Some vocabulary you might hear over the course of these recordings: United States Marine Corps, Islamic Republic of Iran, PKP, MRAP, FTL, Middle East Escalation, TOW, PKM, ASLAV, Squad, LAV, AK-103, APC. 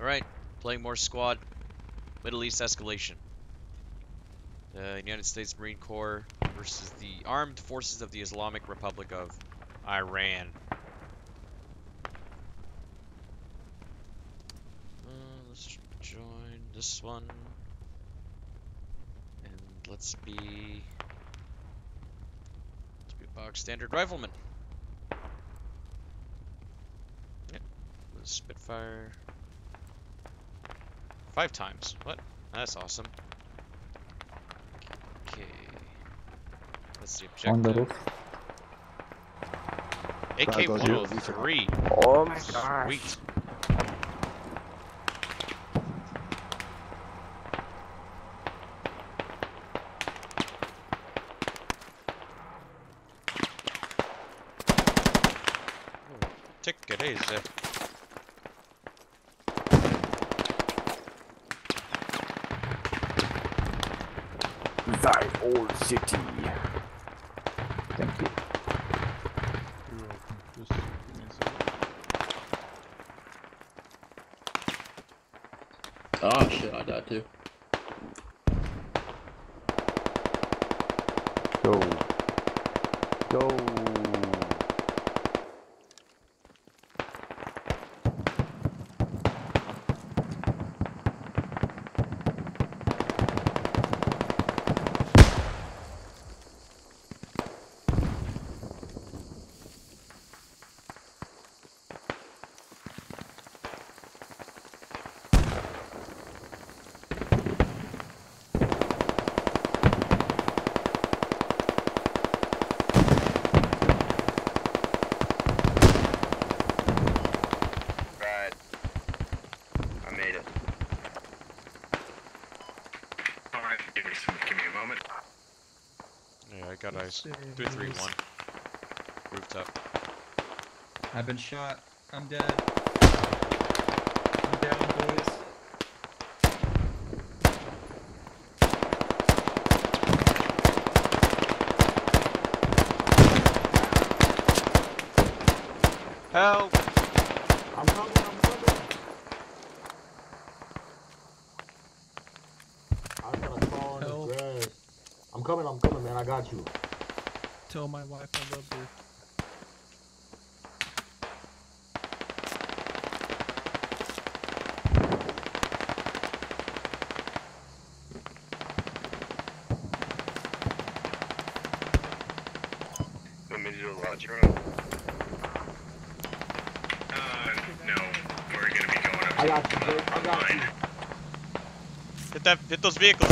Alright, playing more Squad, Middle East Escalation. United States Marine Corps versus the Armed Forces of the Islamic Republic of Iran. Let's join this one. And let's be box standard rifleman. Yep, with a Spitfire. 5 times. What? That's awesome. Okay. That's the objective. On the roof. AK-103. Oh my god. Sweet. Oh, ticket is there. Thy old city. Thank you. Oh shit, I died too. Go. Go. Guys, 2-3-1. Rooftop. I've been shot. I'm dead. I'm down, boys. Help! I'm coming. I'm gonna fall on the ground. I'm coming, man. I got you. Tell my wife I love her. Want me to do a lodge run? No. We're gonna be going up. I got you, bro. I got you. Hit that, hit those vehicles.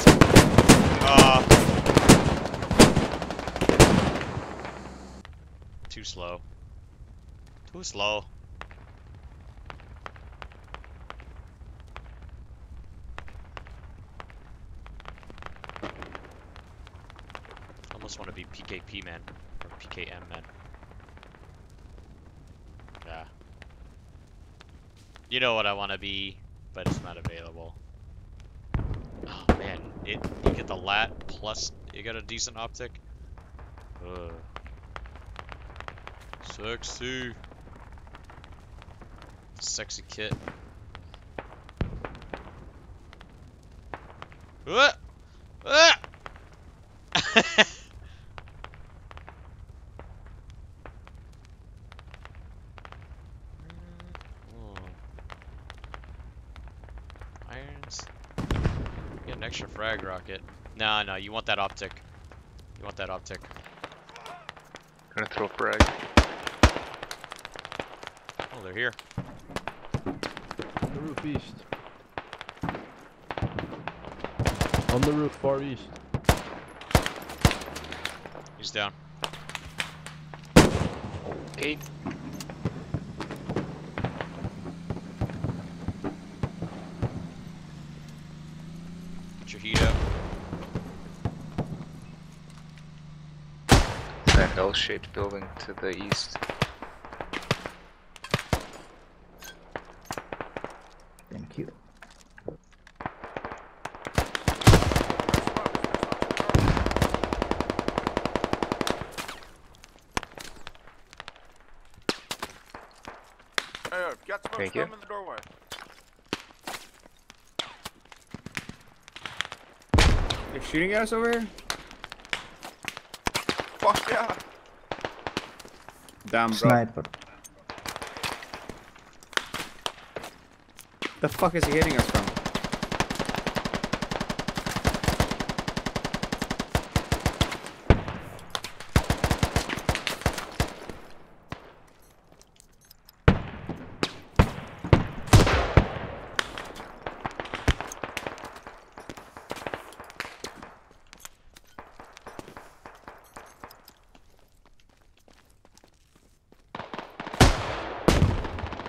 Too slow. Too slow. Almost want to be PKP man or PKM man. Yeah. You know what I want to be, but it's not available. Oh man, you get the lat plus you got a decent optic. Ugh. Sexy. Sexy kit. What? Ah! Irons. Get an extra frag rocket. Nah, no, you want that optic. You want that optic. I'm gonna throw frag. Oh, they're here. On the roof east. On the roof far east. He's down. Okay. Get your heat up. That L-shaped building to the east. Thank you. Hey, got some in the doorway. They're shooting at us over here? Fuck yeah! Damn, bro. Sniper. The fuck is he hitting us from?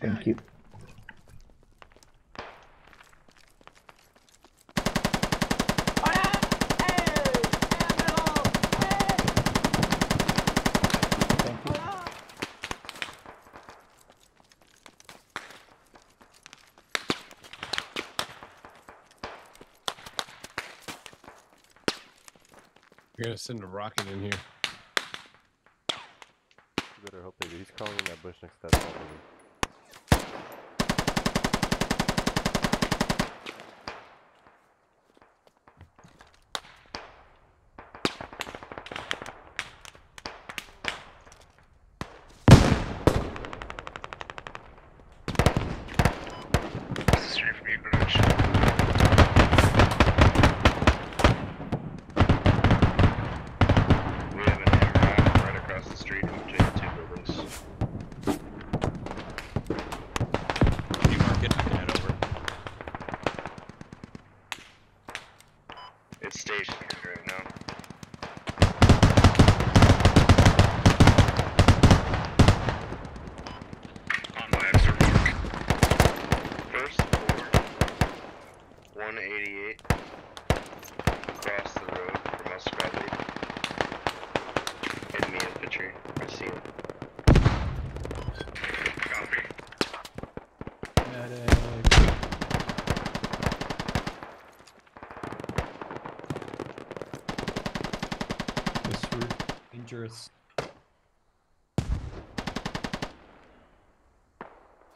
Thank you. You're gonna send a rocket in here. You better hope they do. He's crawling in that bush next to that building. This is straight from your garage.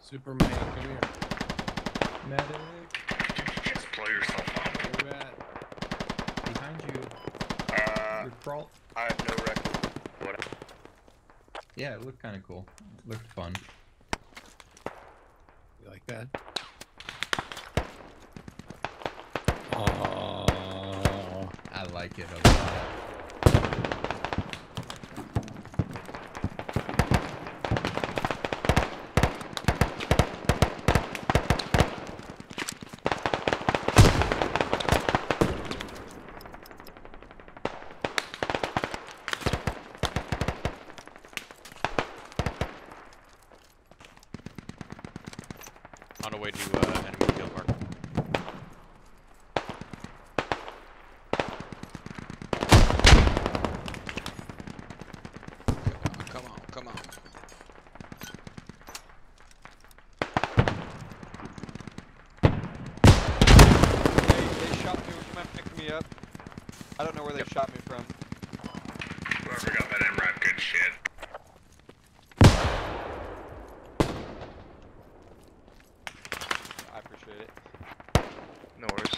Superman, come here. Medic. Just blow yourself up. Where you at? Behind you. I have no record. What? Yeah, it looked kind of cool. It looked fun. You like that? Oh, I like it a lot. I don't know where they shot me from. Whoever got that MRAP, good shit. I appreciate it. No worries.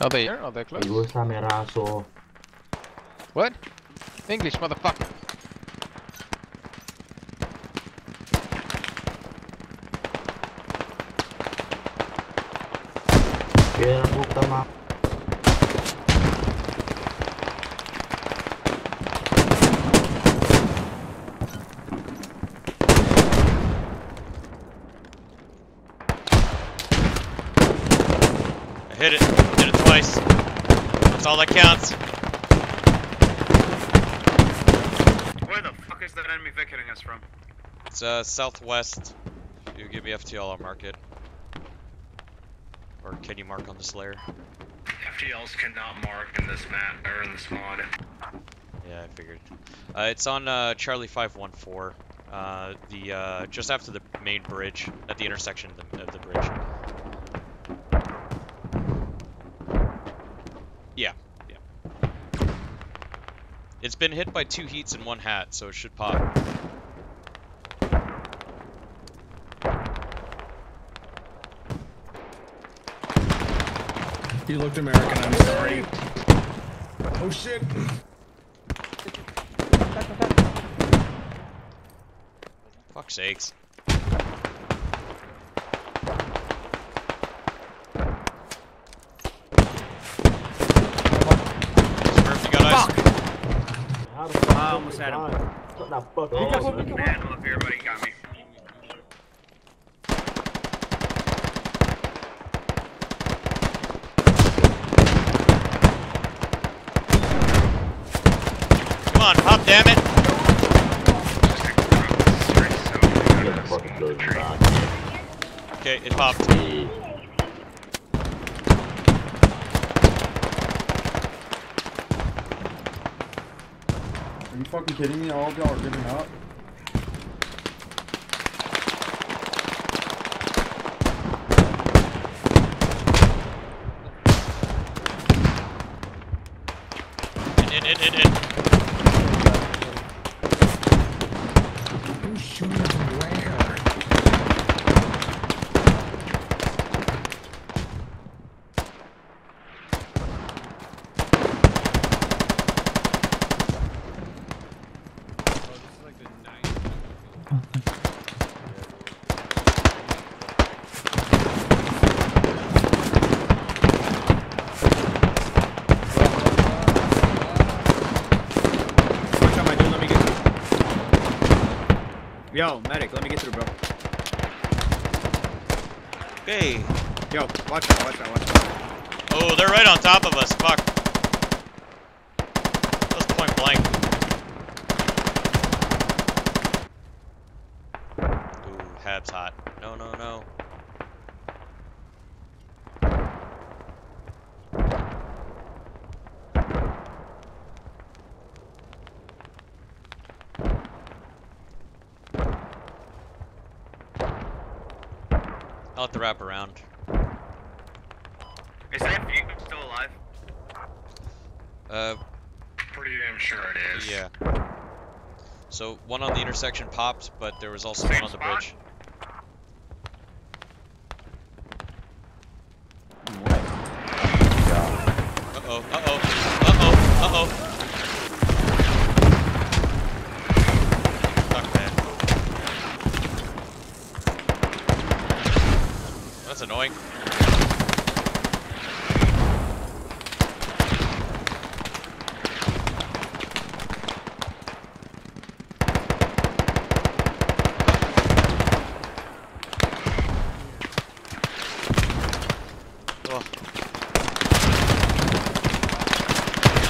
Are they here? Are they close? What? English, motherfucker. Yeah, I moved them up. I hit it. Hit it twice. That's all that counts. Where the fuck is that enemy Vic hitting us from? It's southwest. If you give me FTL, I'll mark it. Or can you mark on this layer? FTLs cannot mark in this map or in this mod. Yeah, I figured. It's on Charlie 514. The just after the main bridge, at the intersection of the bridge. Yeah, yeah. It's been hit by 2 heats and 1 hat, so it should pop. You looked American, I'm sorry. Oh shit! Fuck's sakes. Smurf, you got ice? Fuck! I almost had him. What the fuck? Oh, there's a man up here, buddy. He got me. Come on, pop, damn it! Okay, it popped. Are you fucking kidding me? All of y'all are giving up? Yo, medic, let me get through, bro. Hey. Yo, watch out, watch out, watch out. Oh, they're right on top of us, fuck. That was point blank. Ooh, Hab's hot. No, no, no. I'll have to wrap around. Is that vehicle still alive? Pretty damn sure it is. Yeah. So one on the intersection popped, but there was also same one on the spot? Bridge. Uh-oh, uh-oh, uh-oh, uh-oh. That's annoying. Oh.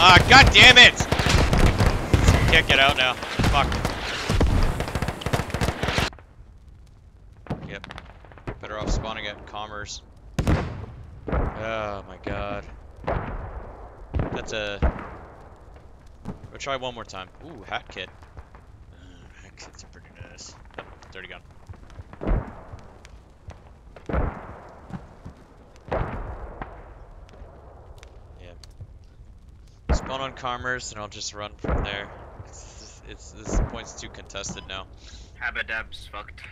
Ah, god damn it! Can't get out now. Fuck. Commerce. Oh my god. That's a... We'll try one more time. Ooh, hat kit. Hat kits are pretty nice. Oh, dirty gun. Yeah. Spawn on Commerce and I'll just run from there. It's this point's too contested now. Habadab's fucked.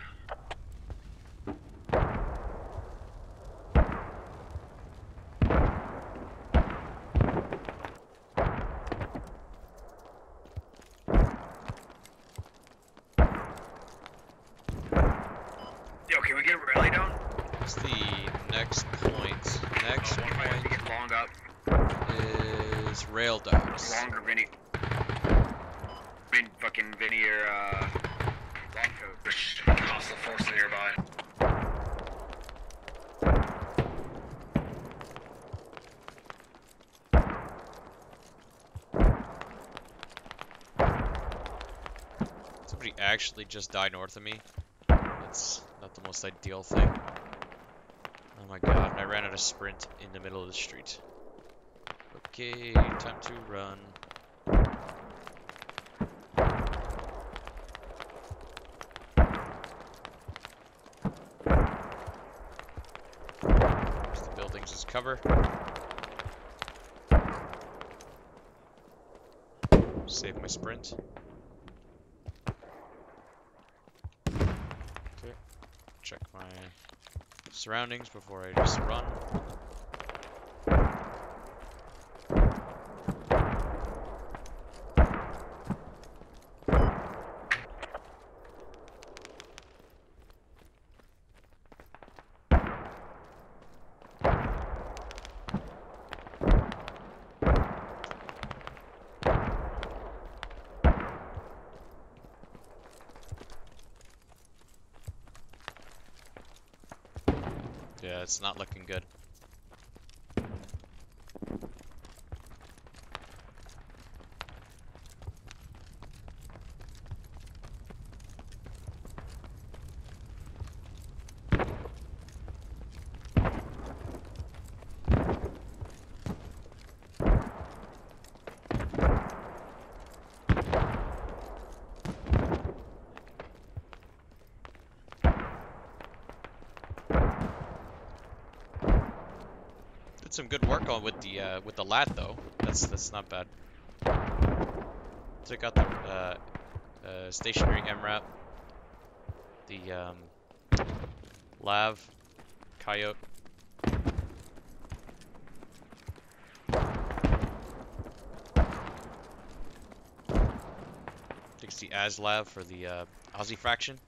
Actually just die north of me. That's not the most ideal thing. Oh my god, I ran out of sprint in the middle of the street. Okay, time to run. cover. Save my sprint. Okay. Check my surroundings before I just run. Yeah, it's not looking good. Some good work on with the lat though. That's not bad. Took out the stationary MRAP, the LAV, coyote. Takes the ASLAV for the Aussie fraction.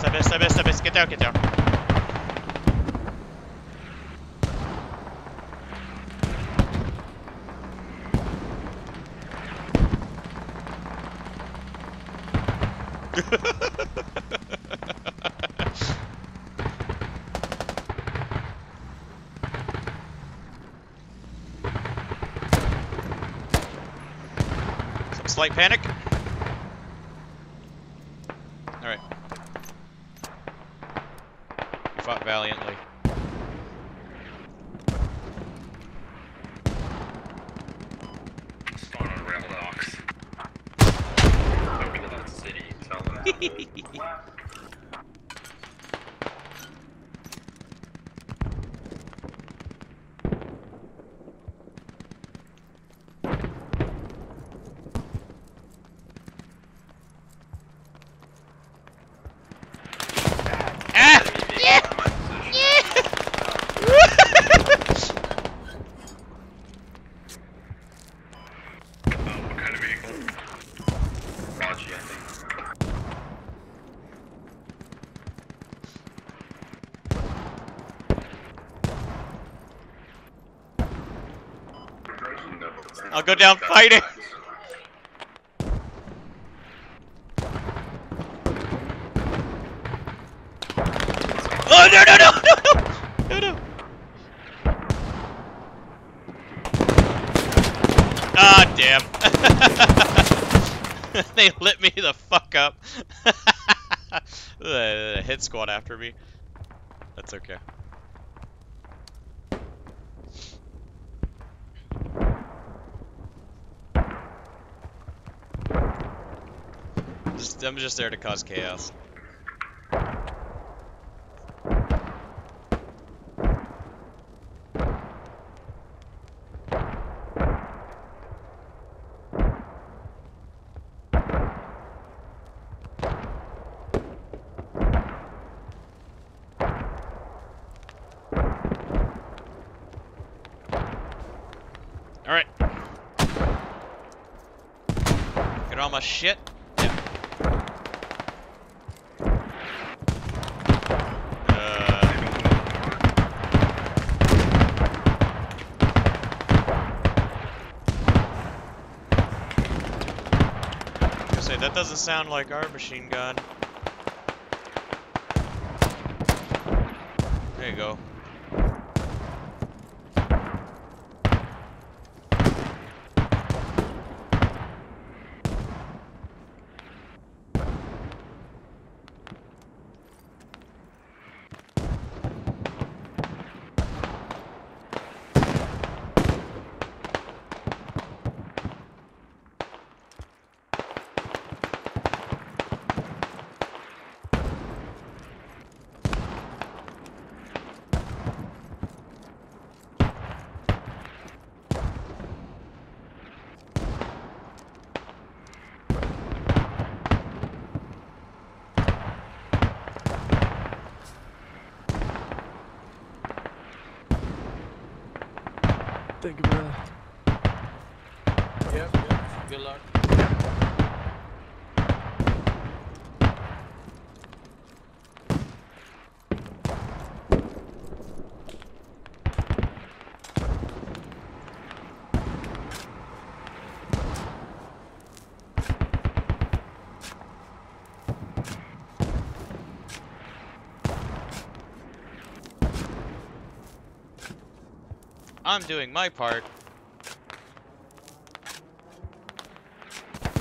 I missed. Get down. Some slight panic. Valiantly. Spawn on rail docks. Open to that city, tell them that. I'll go down fighting! Oh no! Ah, damn. They lit me the fuck up. The hit squad after me. That's okay. I'm just there to cause chaos. All my shit. Yeah. I say that doesn't sound like our machine gun. There you go. Thank you, brother. Yep, yep. Good luck. I'm doing my part. Oh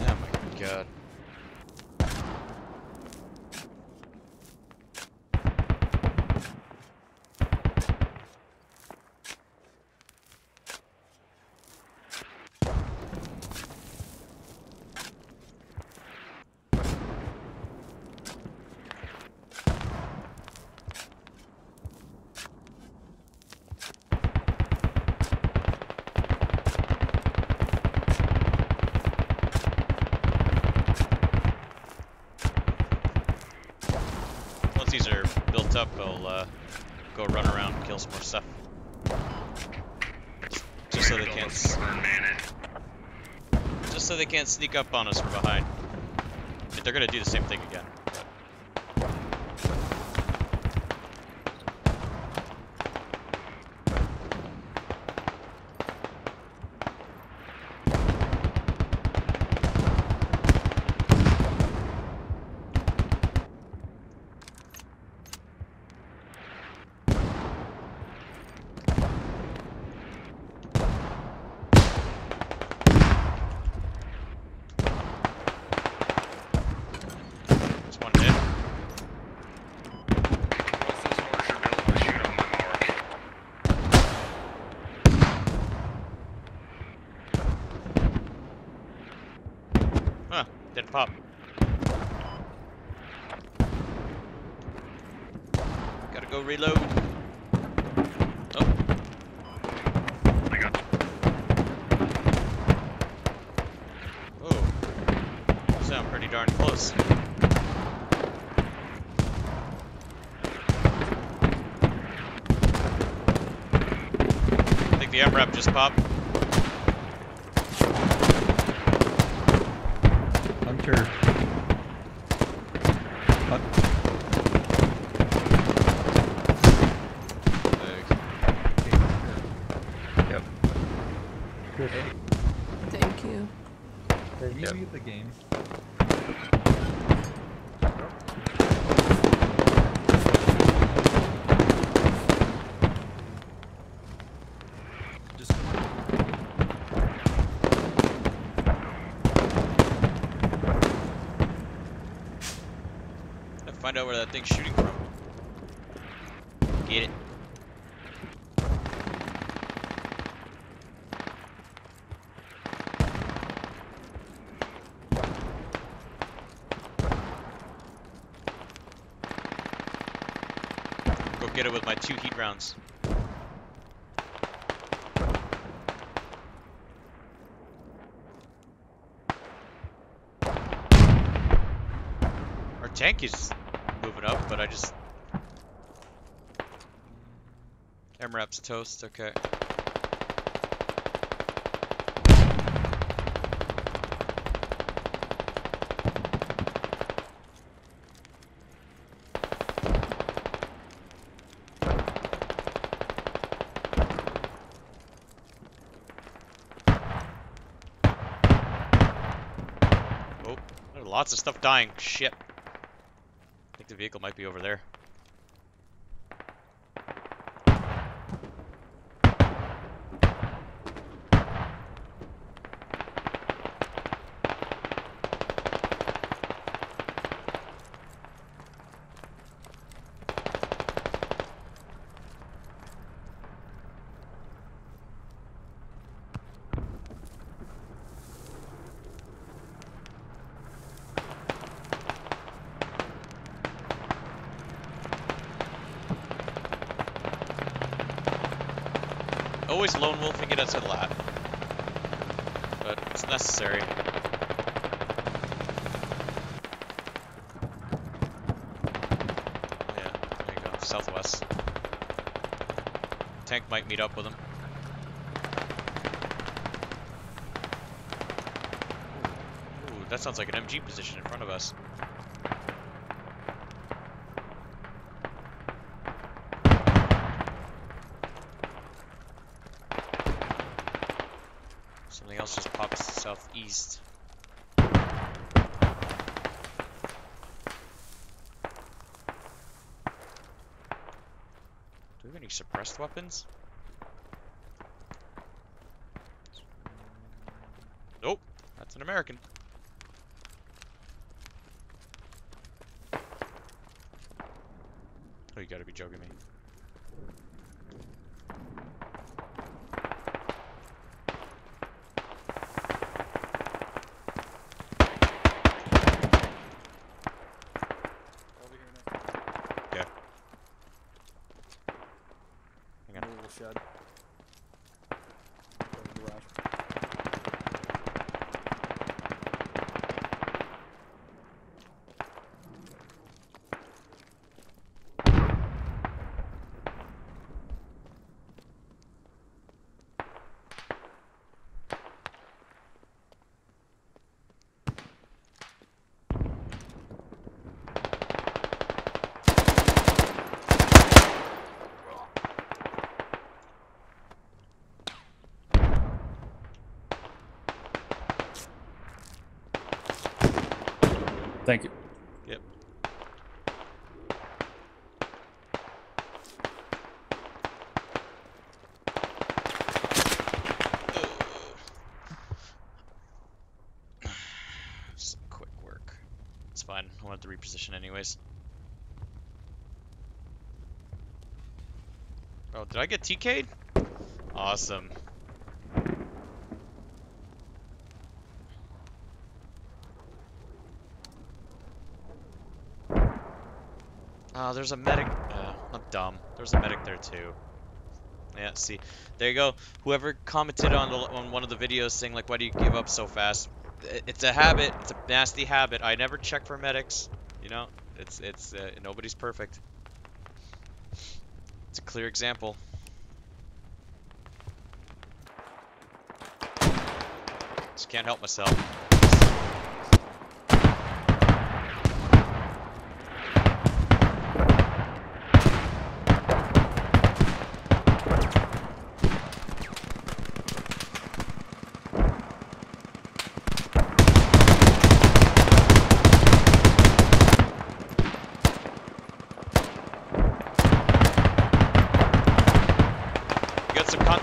my god. Up, I'll go run around and kill some more stuff. Just so they can't sneak up on us from behind. But they're gonna do the same thing again. Didn't pop. Gotta go reload. Oh. I got you. Oh. Sound pretty darn close. I think the MRAP just popped. Find out where that thing's shooting from. Get it. get it with my 2 heat rounds. Our tank is moving up, but I just... MRAP's toast, okay. Lots of stuff dying. Shit. I think the vehicle might be over there. Always lone wolfing it as a lap, but it's necessary. Yeah, there you go, southwest. Tank might meet up with him. Ooh, that sounds like an MG position in front of us. East. Do we have any suppressed weapons? Nope, that's an American. Oh, you gotta be joking me. Thank you. Yep. Some quick work. It's fine. I wanted to reposition anyways. Oh, did I get TK'd? Awesome. There's a medic. I'm dumb. There's a medic there too. Yeah, see, there you go. Whoever commented on one of the videos saying like, "Why do you give up so fast?" It's a habit. It's a nasty habit. I never check for medics. You know, it's nobody's perfect. It's a clear example. Just can't help myself.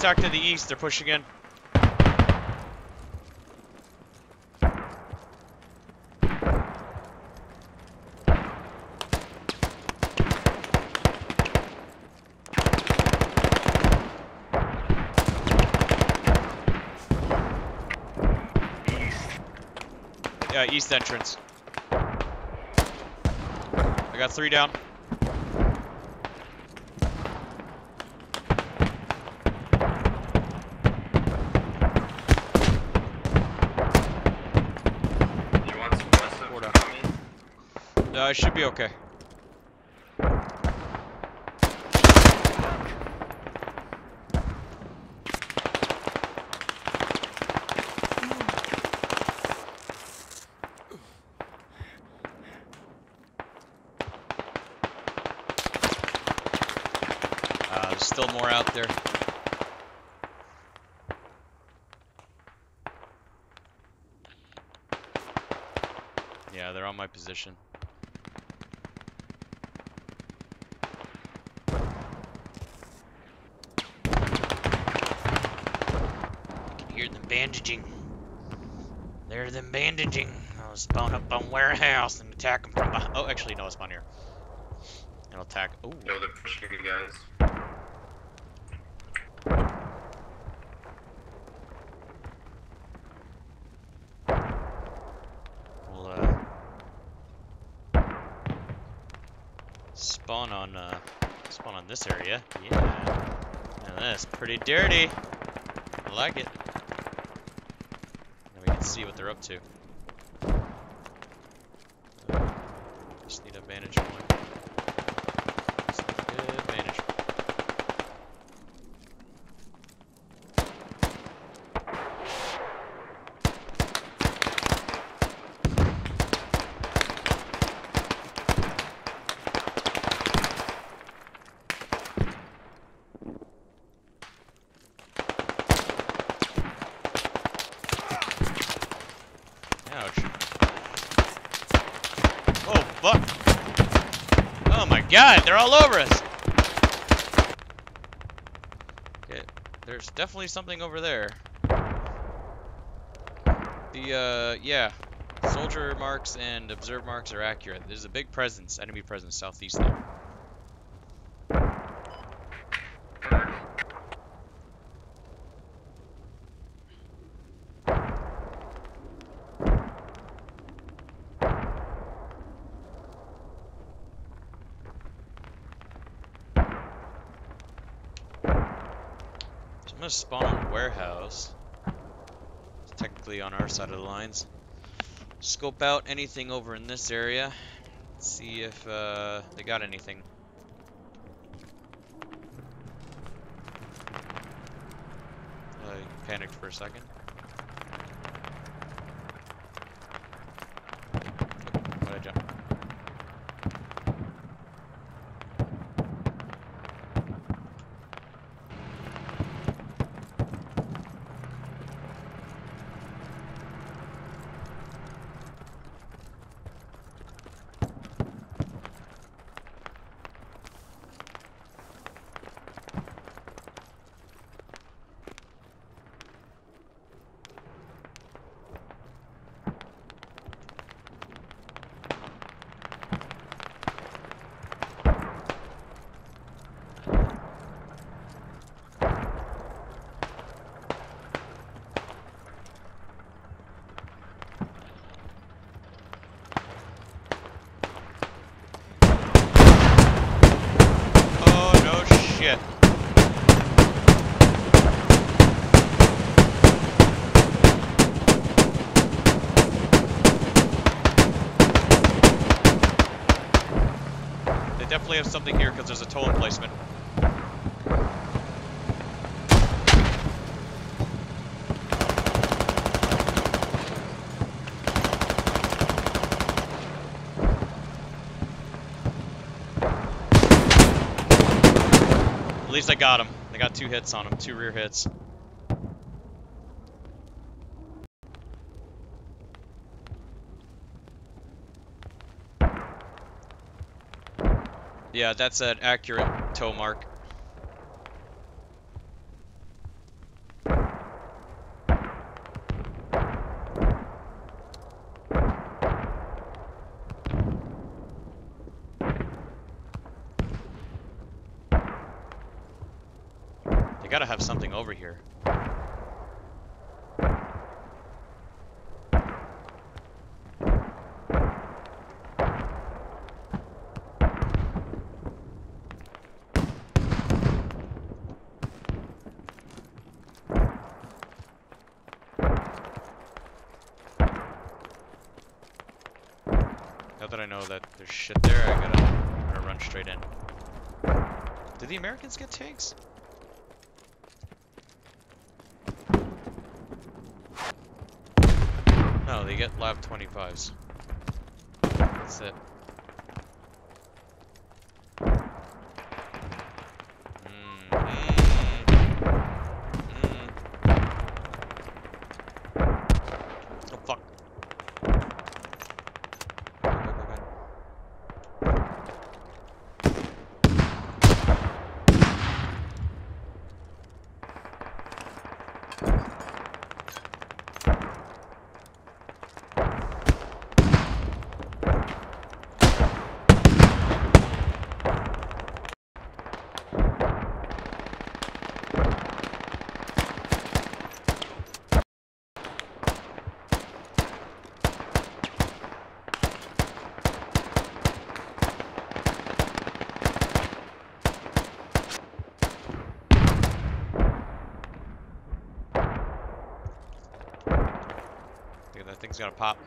Back to the east, they're pushing in. Yeah, east entrance. I got 3 down. No, it should be okay. There's still more out there. Yeah, they're on my position. Bandaging. They're them bandaging. I'll spawn up on warehouse and attack them from behind. Oh, actually, no, it's spawn here. And I'll attack. Oh, no, they're pushing you guys. We'll spawn on this area. Yeah. Now that's pretty dirty. I like it. See what they're up to. Just need a bandage one. Just need a good bandage. God, they're all over us! Okay, there's definitely something over there. The, yeah. Soldier marks and observe marks are accurate. There's a big presence, enemy presence, southeast there. I'm gonna spawn on warehouse. It's technically on our side of the lines. Scope out anything over in this area. See if they got anything. I panicked for a second. Why'd I jump? Definitely have something here because there's a tow emplacement. At least I got him. I got 2 hits on him, 2 rear hits. Yeah, that's an accurate tow mark. They gotta have something over here. Now that I know that there's shit there, I'm gonna run straight in. Did the Americans get tanks? No, they get LAV 25s. That's it. It's gonna pop.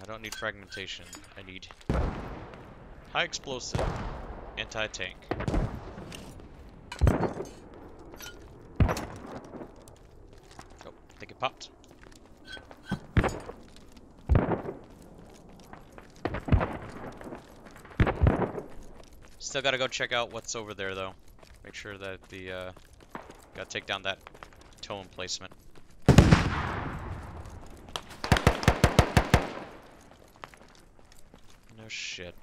I don't need fragmentation, I need high explosive, anti-tank. Oh, I think it popped. Still gotta go check out what's over there though. Make sure that the, gotta take down that tow emplacement. Shit.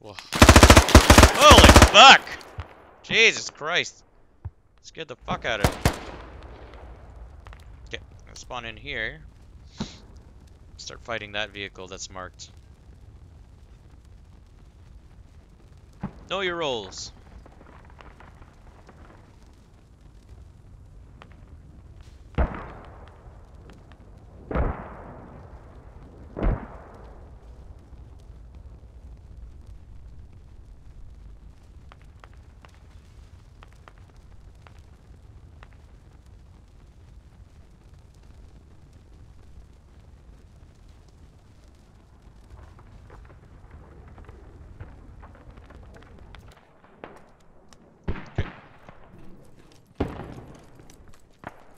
Whoa. Holy fuck! Jesus Christ. Scared the fuck out of me. Spawn in here, start fighting that vehicle that's marked. Know your roles.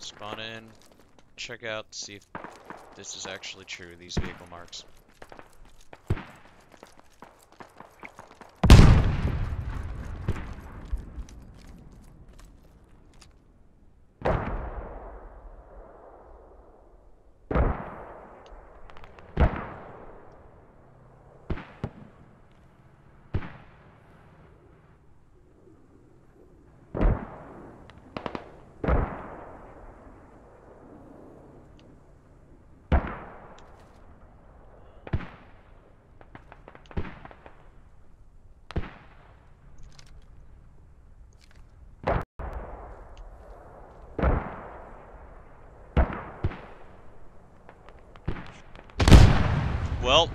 Spawn in, check out, see if this is actually true, these vehicle marks. Well,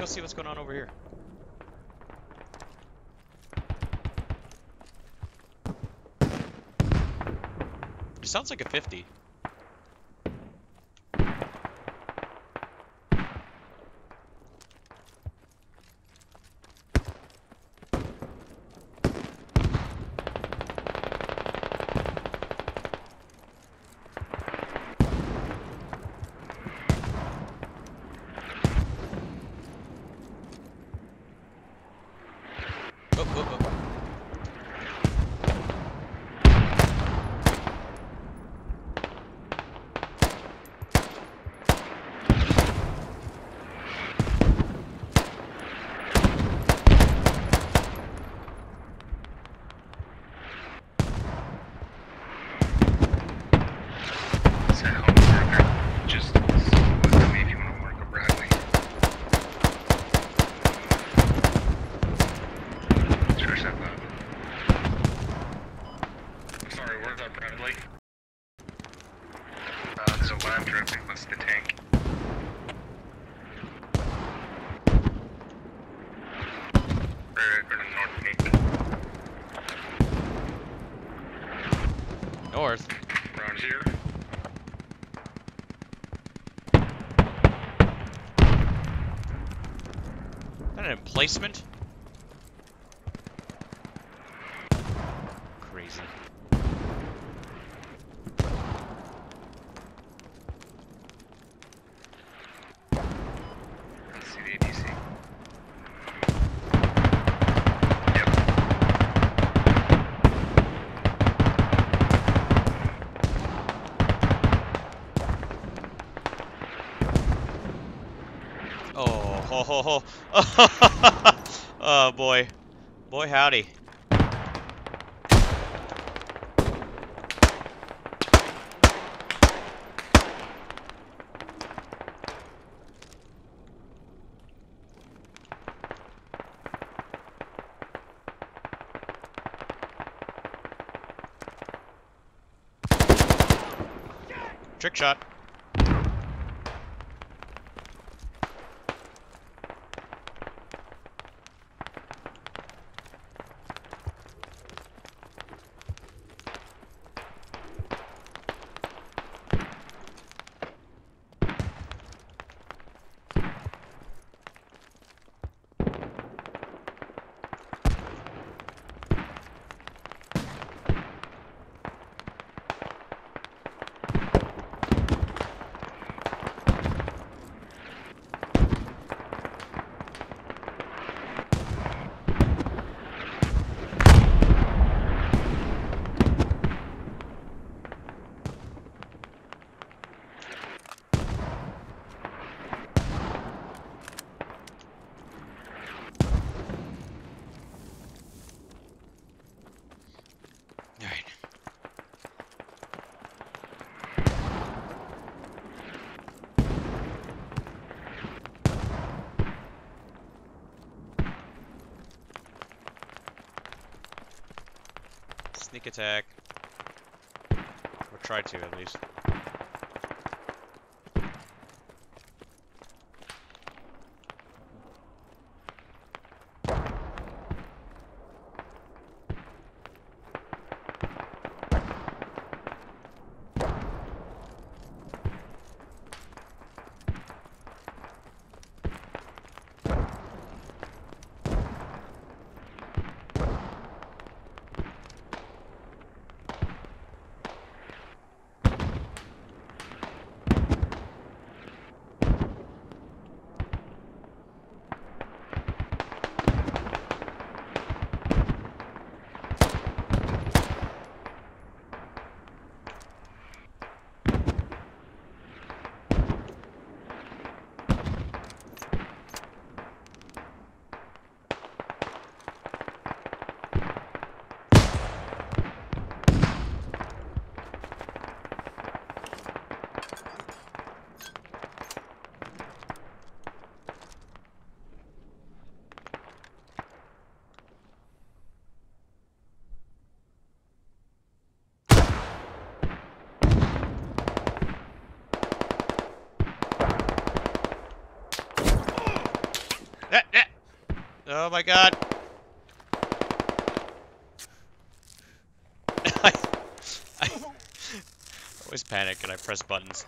go see what's going on over here. It sounds like a 50. Placement? Crazy. Let's see the APC. Yep. Oh, ho ho ho. Oh boy. Boy howdy. Trick shot. Sneak attack. Or try to, at least. Oh my god. I always panic and I press buttons.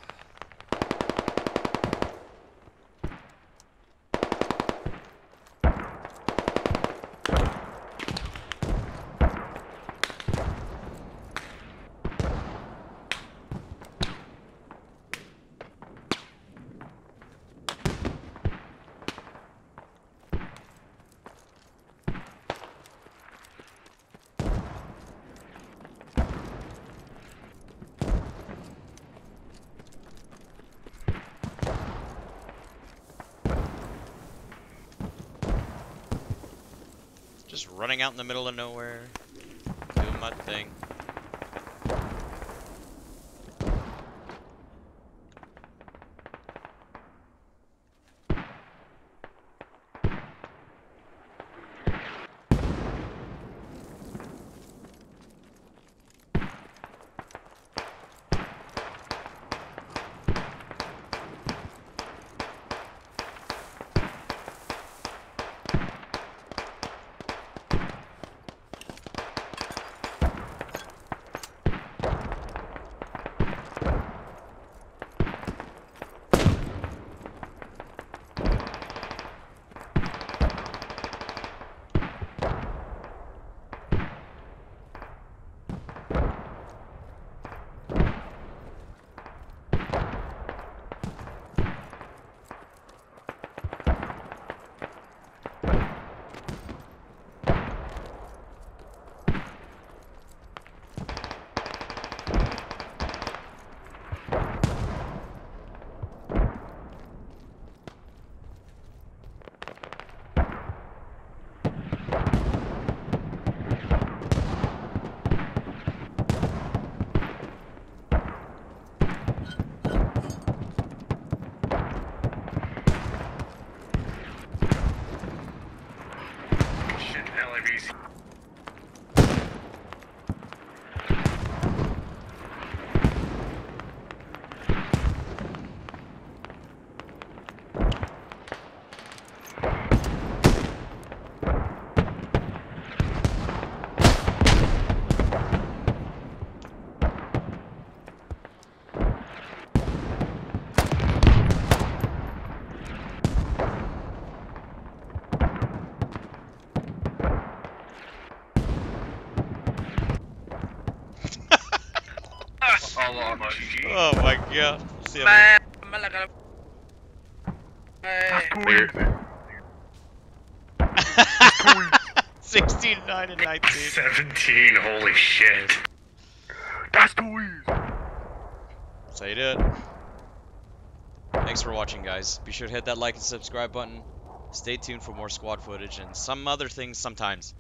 Just running out in the middle of nowhere, doing my thing. Oh my god. See you later. Weird. 16, 9, and 19. 17, holy shit. That's too weird. That's how you do it. Thanks for watching, guys. Be sure to hit that like and subscribe button. Stay tuned for more squad footage and some other things sometimes.